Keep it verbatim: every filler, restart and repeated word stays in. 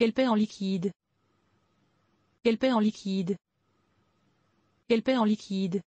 Elle paie en liquide. Elle paie en liquide. Elle paie en liquide.